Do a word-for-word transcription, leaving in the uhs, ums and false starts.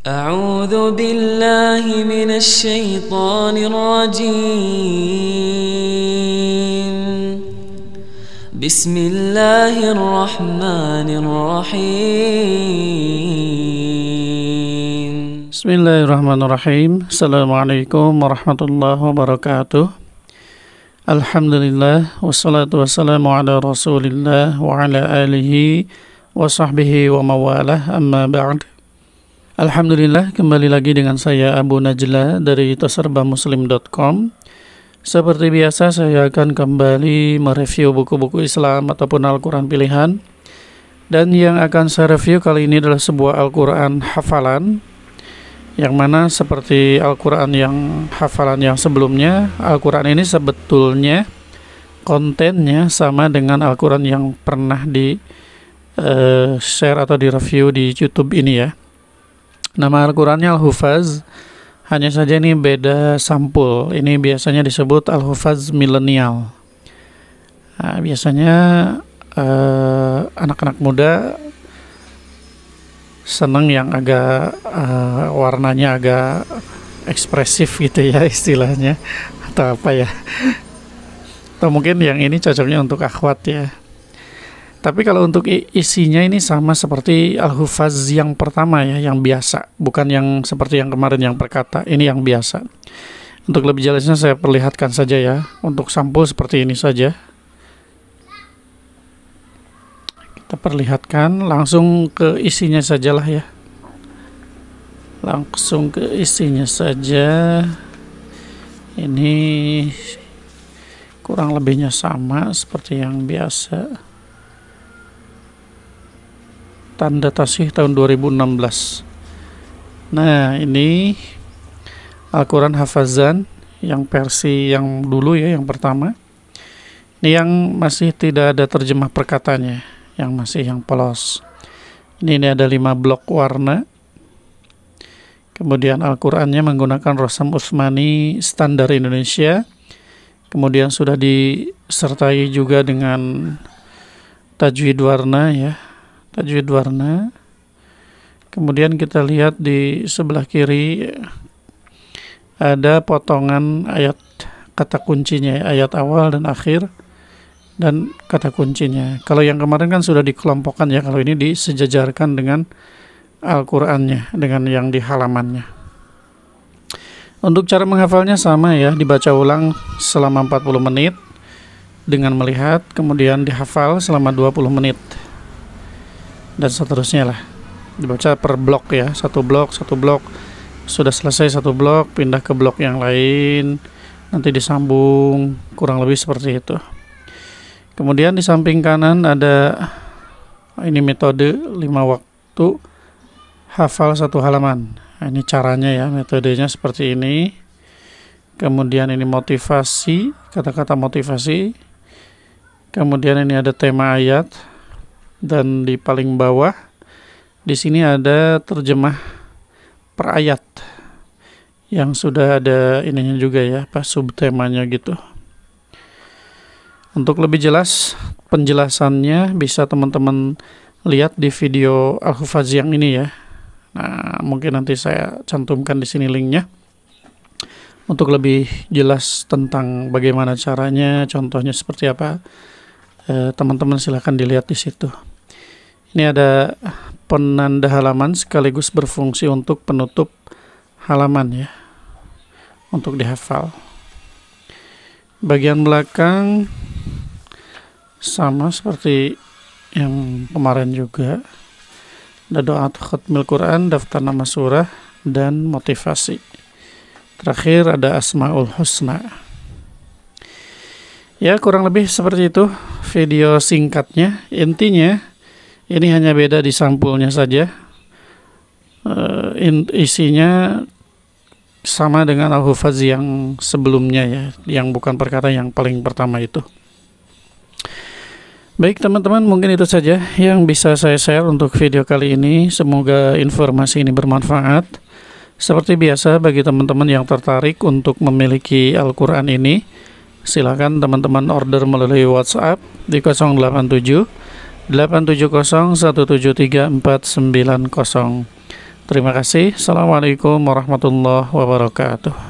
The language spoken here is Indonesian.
أعوذ بالله من الشيطان الرجيم بسم الله الرحمن الرحيم بسم الله الرحمن الرحيم السلام عليكم ورحمة الله وبركاته الحمد لله والصلاة والسلام على رسول الله وعلى آله وصحبه ومواله أما بعد. Alhamdulillah, kembali lagi dengan saya Abu Najla dari toserbamuslim titik com. Seperti biasa, saya akan kembali mereview buku-buku Islam ataupun Al-Quran pilihan. Dan yang akan saya review kali ini adalah sebuah Al-Quran hafalan, yang mana seperti Al-Quran yang hafalan yang sebelumnya, Al-Quran ini sebetulnya kontennya sama dengan Al-Quran yang pernah di uh, share atau di review di YouTube ini ya. Nama Al-Qurannya Al-Hufaz, hanya saja ini beda sampul. Ini biasanya disebut Al-Hufaz Milenial. Nah, biasanya eh, anak-anak muda seneng yang agak eh, warnanya agak ekspresif gitu ya istilahnya, atau apa ya. Atau mungkin yang ini cocoknya untuk akhwat ya. Tapi kalau untuk isinya ini sama seperti Al-Hufaz yang pertama ya, yang biasa. Bukan yang seperti yang kemarin yang perkata, ini yang biasa. Untuk lebih jelasnya saya perlihatkan saja ya. Untuk sampul seperti ini saja. Kita perlihatkan, langsung ke isinya sajalah ya. Langsung ke isinya saja. Ini kurang lebihnya sama seperti yang biasa. Tanda Tasih tahun dua ribu enam belas. Nah, ini Al-Quran Hafazan yang versi yang dulu ya, yang pertama. Ini yang masih tidak ada terjemah perkatanya, yang masih yang polos. Ini, ini ada lima blok warna. Kemudian Al-Qurannya menggunakan Rasm Utsmani standar Indonesia. Kemudian sudah disertai juga dengan tajwid warna ya. Tajwid warna. Kemudian kita lihat di sebelah kiri ada potongan ayat kata kuncinya, ayat awal dan akhir dan kata kuncinya. Kalau yang kemarin kan sudah dikelompokkan ya, kalau ini disejajarkan dengan Al-Qur'annya, dengan yang di halamannya. Untuk cara menghafalnya sama ya, dibaca ulang selama empat puluh menit dengan melihat, kemudian dihafal selama dua puluh menit. Dan seterusnya lah, dibaca per blok ya, satu blok satu blok, sudah selesai satu blok pindah ke blok yang lain, nanti disambung, kurang lebih seperti itu. Kemudian di samping kanan ada ini metode lima waktu hafal satu halaman. Nah, ini caranya ya, metodenya seperti ini. Kemudian ini motivasi, kata-kata motivasi. Kemudian ini ada tema ayat. Dan di paling bawah di sini ada terjemah per ayat yang sudah ada ininya juga ya, apa subtemanya gitu. Untuk lebih jelas penjelasannya bisa teman-teman lihat di video Al-Hufaz yang ini ya. Nah, mungkin nanti saya cantumkan di sini linknya untuk lebih jelas tentang bagaimana caranya, contohnya seperti apa. eh, teman-teman silahkan dilihat di situ. Ini ada penanda halaman sekaligus berfungsi untuk penutup halaman ya, untuk dihafal. Bagian belakang sama seperti yang kemarin juga. Ada doa khatmil Quran, daftar nama surah, dan motivasi. Terakhir ada Asmaul Husna. Ya, kurang lebih seperti itu video singkatnya. Intinya ini hanya beda di sampulnya saja. Uh, in, isinya sama dengan Al-Hufaz yang sebelumnya ya, yang bukan perkara yang paling pertama itu. Baik teman-teman, mungkin itu saja yang bisa saya share untuk video kali ini. Semoga informasi ini bermanfaat. Seperti biasa, bagi teman-teman yang tertarik untuk memiliki Al-Quran ini, silakan teman-teman order melalui WhatsApp di nol delapan tujuh delapan tujuh nol satu tujuh tiga empat sembilan nol. Terima kasih. Assalamualaikum warahmatullahi wabarakatuh.